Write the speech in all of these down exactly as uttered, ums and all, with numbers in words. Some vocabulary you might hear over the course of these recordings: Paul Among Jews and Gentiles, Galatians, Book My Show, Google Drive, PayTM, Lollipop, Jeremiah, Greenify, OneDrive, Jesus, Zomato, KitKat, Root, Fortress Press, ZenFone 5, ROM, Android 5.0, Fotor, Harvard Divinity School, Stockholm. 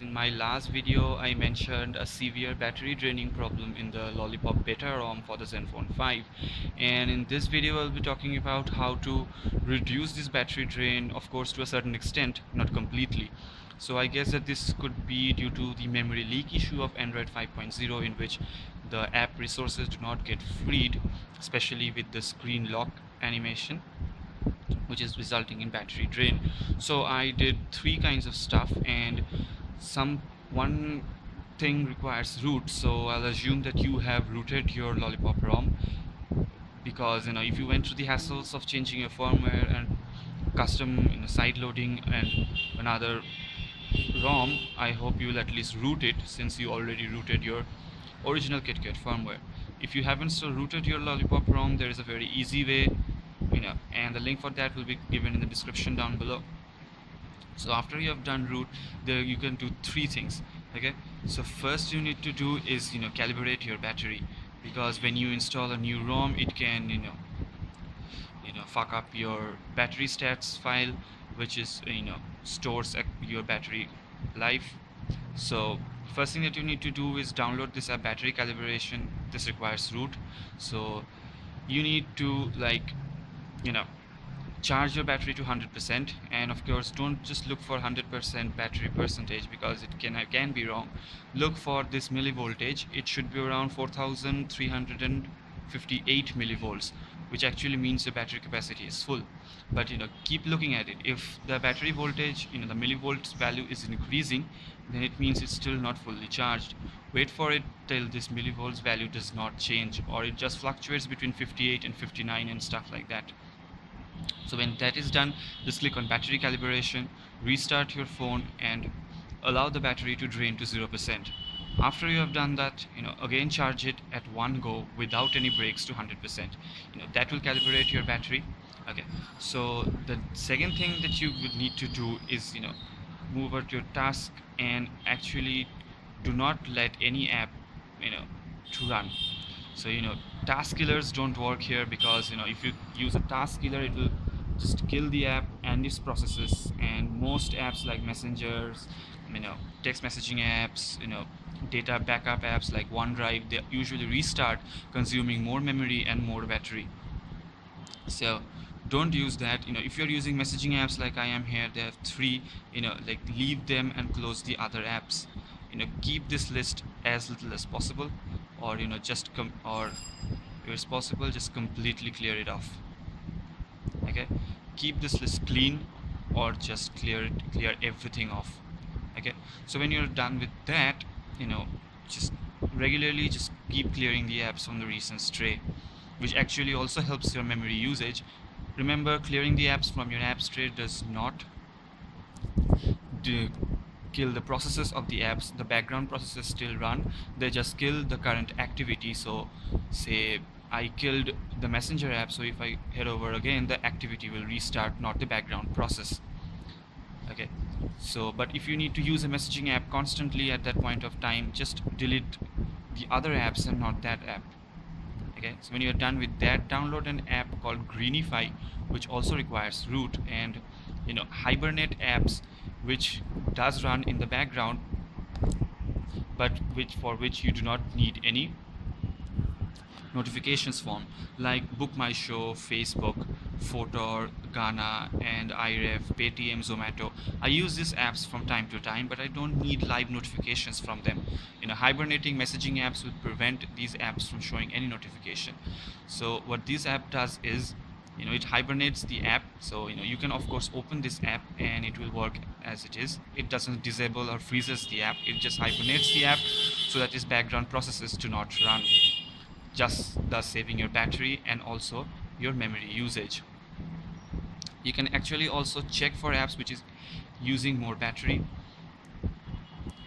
In my last video, I mentioned a severe battery draining problem in the Lollipop beta ROM for the ZenFone five, and in this video I'll be talking about how to reduce this battery drain, of course to a certain extent, not completely. So I guess that this could be due to the memory leak issue of Android five point oh, in which the app resources do not get freed, especially with the screen lock animation, which is resulting in battery drain. So I did three kinds of stuff, and some one thing requires root, so I'll assume that you have rooted your Lollipop ROM, because you know if you went through the hassles of changing your firmware and custom you know, side loading and another ROM, I hope you'll at least root it, since you already rooted your original KitKat firmware. If you haven't still rooted your Lollipop ROM, there is a very easy way, you know, and the link for that will be given in the description down below. So after you have done root, there you can do three things. Okay, so first you need to do is you know calibrate your battery, because when you install a new ROM, it can you know you know fuck up your battery stats file, which is you know stores your battery life. So first thing that you need to do is download this app, battery calibration. This requires root, so you need to like you know charge your battery to one hundred percent, and of course don't just look for one hundred percent battery percentage, because it can can be wrong. Look for this millivoltage. It should be around four thousand three hundred fifty-eight millivolts, which actually means your battery capacity is full. But you know keep looking at it. If the battery voltage, you know the millivolts value is increasing, then it means it's still not fully charged. Wait for it till this millivolts value does not change, or it just fluctuates between fifty-eight and fifty-nine and stuff like that. So when that is done, just click on battery calibration, restart your phone, and allow the battery to drain to zero percent. After you have done that, you know again charge it at one go without any breaks to one hundred percent. You know that will calibrate your battery. Okay, so the second thing that you would need to do is you know move over to your task, and actually do not let any app you know to run. So you know task killers don't work here, because you know if you use a task killer, it will just kill the app and its processes, and most apps like messengers, you know text messaging apps, you know data backup apps like OneDrive, they usually restart, consuming more memory and more battery. So don't use that. You know if you're using messaging apps like I am here, they have three, you know like leave them and close the other apps. You know keep this list as little as possible, or you know just come or if it's possible just completely clear it off. Okay, keep this list clean, or just clear it clear everything off. Okay, so when you're done with that, you know just regularly just keep clearing the apps from the recent tray, which actually also helps your memory usage. Remember, clearing the apps from your apps tray does not do kill the processes of the apps. The background processes still run, they just kill the current activity. So say I killed the messenger app, so if I head over again, the activity will restart, not the background process. Okay, so but if you need to use a messaging app constantly at that point of time, just delete the other apps and not that app. Okay, so when you're done with that, download an app called Greenify, which also requires root, and you know hibernate apps which does run in the background, but which for which you do not need any notifications form, like Book My Show, Facebook, Fotor, Ghana, and iRef, PayTM, Zomato. I use these apps from time to time, but I don't need live notifications from them. You know, hibernating messaging apps will prevent these apps from showing any notification. So what this app does is, you know, it hibernates the app. So you know, you can of course open this app and it will work as it is. It doesn't disable or freezes the app. It just hibernates the app so that its background processes do not run, just thus saving your battery and also your memory usage. You can actually also check for apps which is using more battery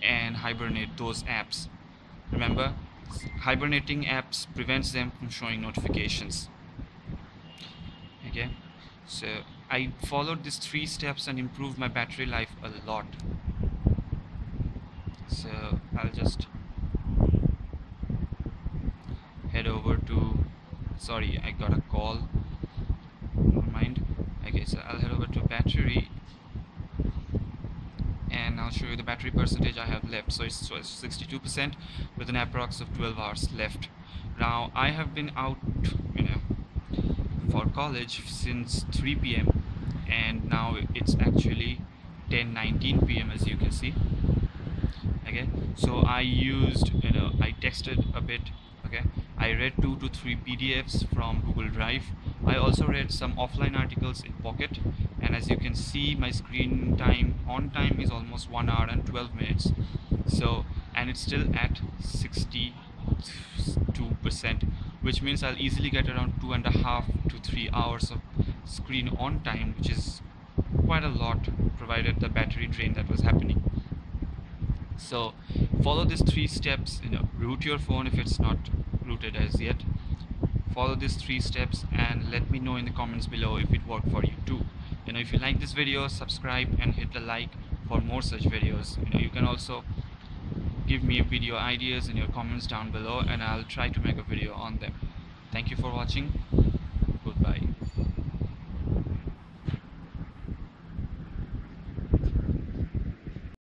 and hibernate those apps. Remember, hibernating apps prevents them from showing notifications. Okay, so I followed these three steps and improved my battery life a lot. So I'll just head over to, sorry, I got a call, never mind. Okay, so I'll head over to battery, and I'll show you the battery percentage I have left. So it's sixty-two percent with an approx of twelve hours left. Now I have been out, you know, for college since three p m and now it's actually ten nineteen p m as you can see. Okay, so I used, you know, I texted a bit. Okay, I read two to three P D Fs from Google Drive. I also read some offline articles in Pocket, and as you can see, my screen time on time is almost one hour and twelve minutes. So, and it's still at sixty-two percent, which means I'll easily get around two and a half to three hours of screen on time, which is quite a lot provided the battery drain that was happening. So follow these three steps, you know, root your phone if it's not rooted as yet. Follow these three steps and let me know in the comments below if it worked for you too. You know, if you like this video, subscribe and hit the like for more such videos. You know, you can also give me video ideas in your comments down below and I'll try to make a video on them. Thank you for watching. Goodbye.